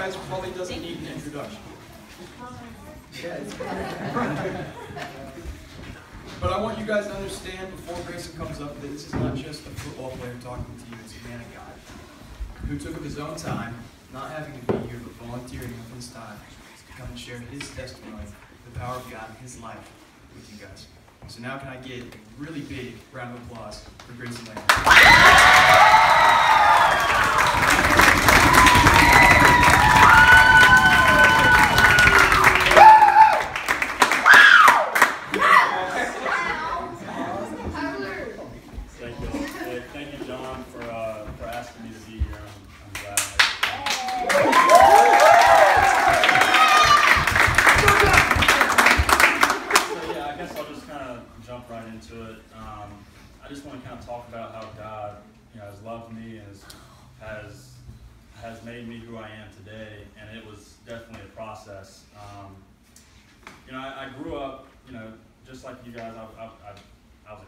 franchise probably doesn't need an introduction. But I want you guys to understand before Greyson comes up that this is not just a football player talking to you, it's a man of God who took up his own time, not having to be here, but volunteering with his time to come and share his testimony, the power of God in his life with you guys. So now can I get a really big round of applause for Greyson Lambert.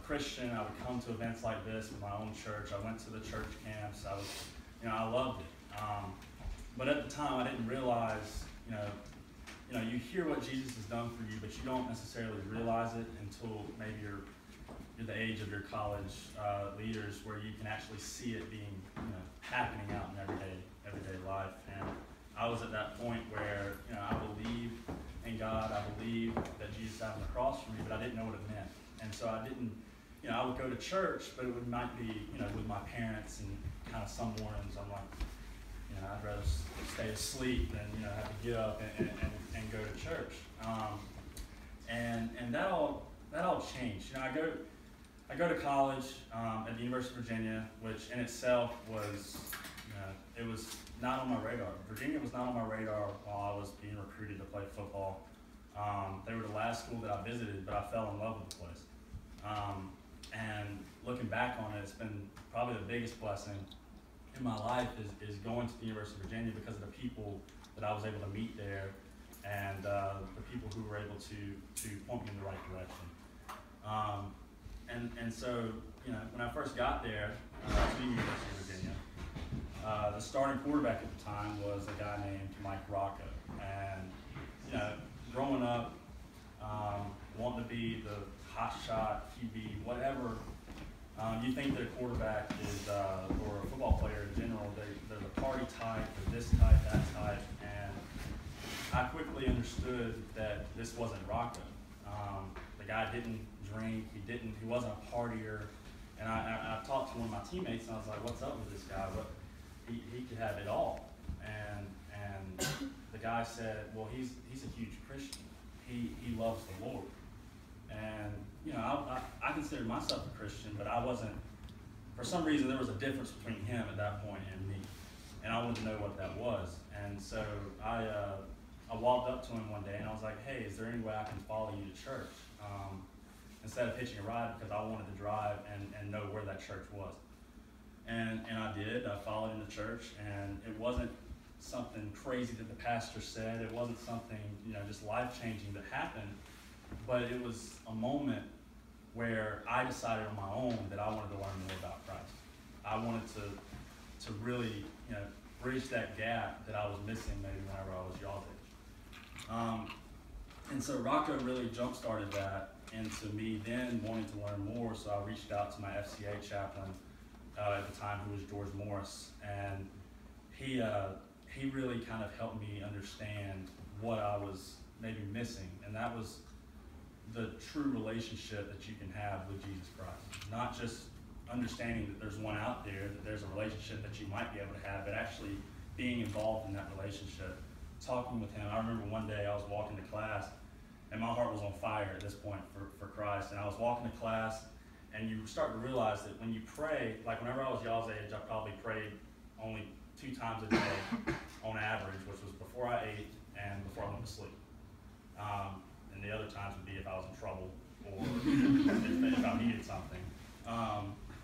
Christian, I would come to events like this in my own church. I went to the church camps. I was, I loved it. But at the time, I didn't realize, you hear what Jesus has done for you, but you don't necessarily realize it until maybe you're the age of your college leaders, where you can actually see it being, happening out in everyday life. And I was at that point where, I believed in God. I believed that Jesus died on the cross for me, but I didn't know what it meant. And so I didn't. I would go to church, but it might be, with my parents, and kind of some mornings I'm like, I'd rather stay asleep than, have to get up and go to church. And that all changed. I go to college at the University of Virginia, which in itself was, it was not on my radar. Virginia was not on my radar while I was being recruited to play football. They were the last school that I visited, but I fell in love with the place. And looking back on it, it's been probably the biggest blessing in my life is going to the University of Virginia because of the people that I was able to meet there, and the people who were able to point me in the right direction. And so, when I first got there to the University of Virginia, the starting quarterback at the time was a guy named Mike Rocco. And, growing up, wanting to be the hot shot, QB, whatever. You think that a quarterback is, or a football player in general, they're the party type, they're this type, that type, and I quickly understood that this wasn't Rocco. The guy didn't drink, he wasn't a partier, and I talked to one of my teammates and I was like, what's up with this guy? He could have it all. And the guy said, well, he's a huge Christian. He loves the Lord. And, I considered myself a Christian, but I wasn't, for some reason, there was a difference between him at that point and me. And I wanted to know what that was. And so I walked up to him one day and I was like, hey, is there any way I can follow you to church? Instead of hitching a ride, because I wanted to drive and know where that church was. And I did. I followed him to church, and it wasn't something crazy that the pastor said. It wasn't something, just life-changing that happened. But it was a moment where I decided on my own that I wanted to learn more about Christ. I wanted to really, bridge that gap that I was missing maybe whenever I was y'all's age. And so Rocco really jump-started that into me then wanting to learn more, so I reached out to my FCA chaplain at the time, who was George Morris, and he really kind of helped me understand what I was maybe missing, and that was the true relationship that you can have with Jesus Christ. Not just understanding that there's one out there, that there's a relationship that you might be able to have, but actually being involved in that relationship, talking with him. I remember one day I was walking to class, and my heart was on fire at this point for Christ, and I was walking to class, and you start to realize that when you pray, like whenever I was y'all's age, I probably prayed only 2 times a day on average, which was before I ate and before I went to sleep. And the other times would be if I was in trouble or if I needed something.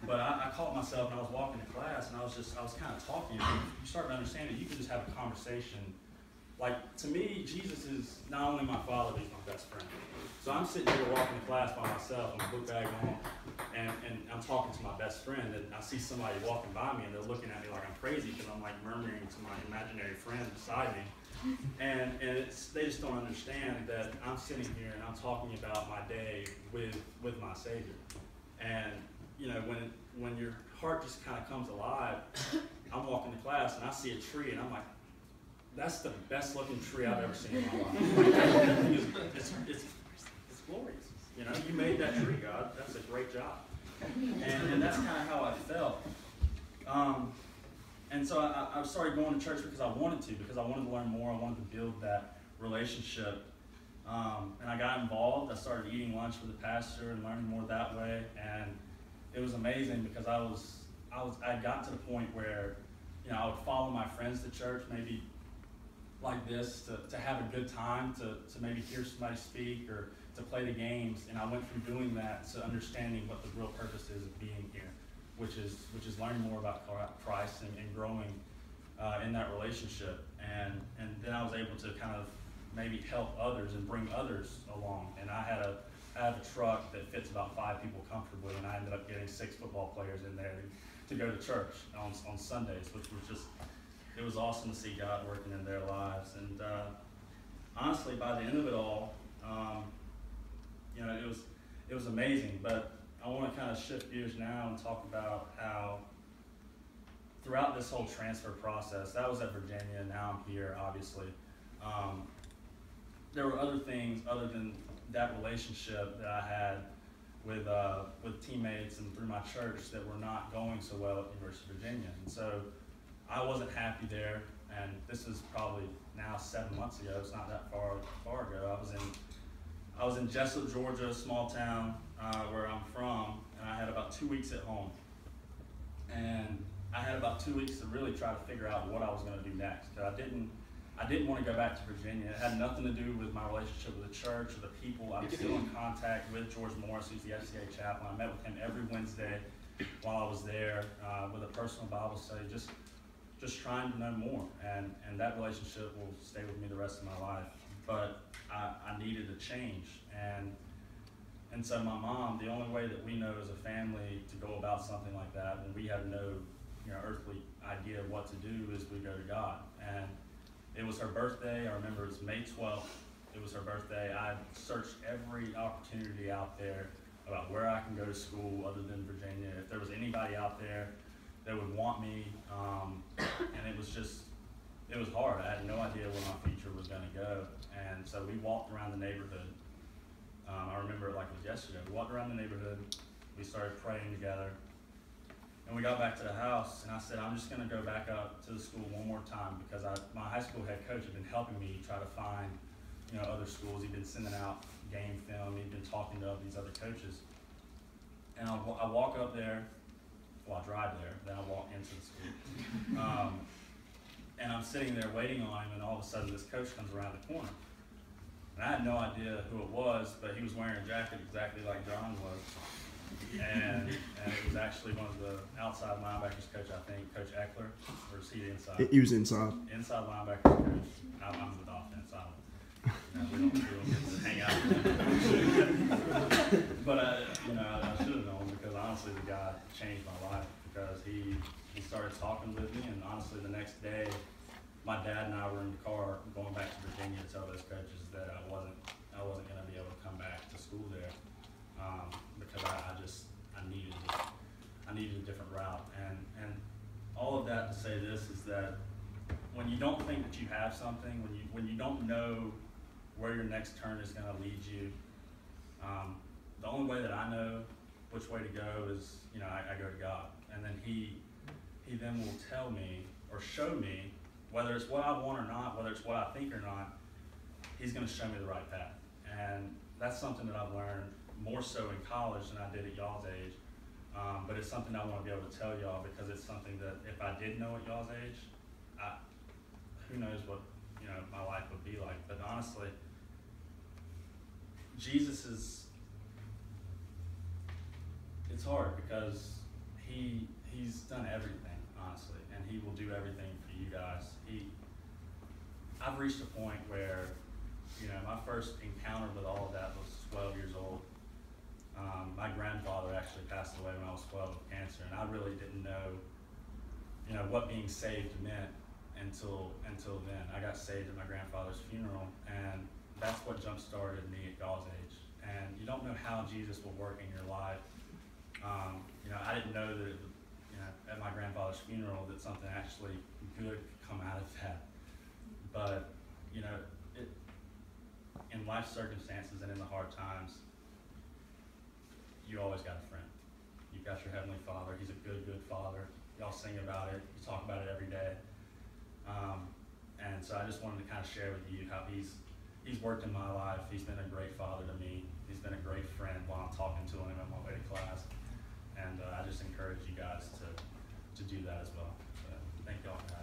But I caught myself, and I was walking to class, and I was kind of talking. You start to understand that you can just have a conversation Like, to me, Jesus is not only my father, but he's my best friend. So I'm sitting here walking to class by myself with a book bag on, and I'm talking to my best friend, and I see somebody walking by me, and they're looking at me like I'm crazy, because I'm like murmuring to my imaginary friend beside me. And they just don't understand that I'm sitting here and I'm talking about my day with my Savior. And you know, when your heart just kind of comes alive, I'm walking to class and I see a tree, and I'm like, that's the best looking tree I've ever seen in my life. It's glorious. You know, you made that tree, God. That's a great job. And that's kind of how I felt. And so I started going to church because I wanted to learn more. I wanted to build that relationship. And I got involved. I started eating lunch with the pastor and learning more that way. And it was amazing because I got to the point where, you know, I would follow my friends to church, maybe like this, to have a good time, to maybe hear somebody speak or to play the games. And I went from doing that to understanding what the real purpose is of being here, which is learning more about Christ and growing in that relationship. And then I was able to kind of maybe help others and bring others along. And I have a truck that fits about 5 people comfortably, and I ended up getting 6 football players in there to go to church on Sundays, which was just, it was awesome to see God working in their lives. And honestly, by the end of it all, you know, it was amazing. But I want to kind of shift gears now and talk about how throughout this whole transfer process, that was at Virginia, now I'm here, obviously. There were other things other than that relationship that I had with teammates and through my church that were not going so well at the University of Virginia. And so I wasn't happy there, and this is probably now 7 months ago. It's not that far ago. I was in Jesup, Georgia, a small town where I'm from, and I had about 2 weeks at home. And I had about 2 weeks to really try to figure out what I was going to do next, because I didn't want to go back to Virginia. It had nothing to do with my relationship with the church or the people. I'm still in contact with George Morris, who's the FCA chaplain. I met with him every Wednesday while I was there with a personal Bible study, just trying to know more. And that relationship will stay with me the rest of my life. But I needed a change. And so my mom, the only way that we know as a family to go about something like that, when we have no earthly idea of what to do, is we go to God. And it was her birthday. I remember it was May 12th. It was her birthday. I searched every opportunity out there about where I can go to school other than Virginia, if there was anybody out there that would want me. And it was hard. I had no idea where my future was going to go. And so we walked around the neighborhood. I remember it like it was yesterday. We walked around the neighborhood. We started praying together. And we got back to the house, and I said, I'm just going to go back up to the school one more time, because my high school head coach had been helping me try to find other schools. He'd been sending out game film. He'd been talking to these other coaches. And I walk up there. Well, I drive there. Then I walk into the school. And I'm sitting there waiting on him, and all of a sudden this coach comes around the corner. And I had no idea who it was, but he was wearing a jacket exactly like John was. And it was actually one of the outside linebackers coach, I think, Coach Eckler, or was he the inside? He was inside. Inside linebackers coach. I'm with offense. We don't hang out. But I should have known, because honestly, the guy changed my life, because he started talking with me, and honestly, the next day, my dad and I were in the car going back to Virginia to tell those coaches that I wasn't going to be able to come back to school there. Because I needed a different route. And all of that to say this is that when you don't think that you have something, when you don't know where your next turn is going to lead you, the only way that I know which way to go is, I go to God. And then he then will tell me or show me, whether it's what I want or not, whether it's what I think or not, he's going to show me the right path. And that's something that I've learned more so in college than I did at y'all's age, but it's something I want to be able to tell y'all, because it's something that if I did know at y'all's age, who knows what my life would be like. But honestly, it's hard, because he's done everything, honestly, and he will do everything for you guys. I I've reached a point where, you know, my first encounter with all of that was 12 years old. My grandfather actually passed away when I was 12 of cancer, and I really didn't know, you know, what being saved meant until then. I got saved at my grandfather's funeral, and that's what jump-started me at God's age. And you don't know how Jesus will work in your life. You know, I didn't know that, you know, at my grandfather's funeral that something actually good could come out of that. But, you know, in life circumstances and in the hard times, you always got a friend. You've got your Heavenly Father. He's a good, good Father. Y'all sing about it. You talk about it every day. And so I just wanted to kind of share with you how he's worked in my life. He's been a great father to me. He's been a great friend while I'm talking to him on my way to class. And I just encourage you guys to do that as well. So, thank y'all.